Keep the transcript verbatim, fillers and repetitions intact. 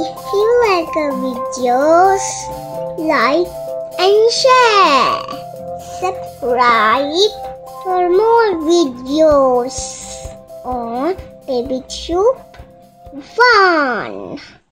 If you like our videos, like and share. Subscribe for more videos on BabyTube one.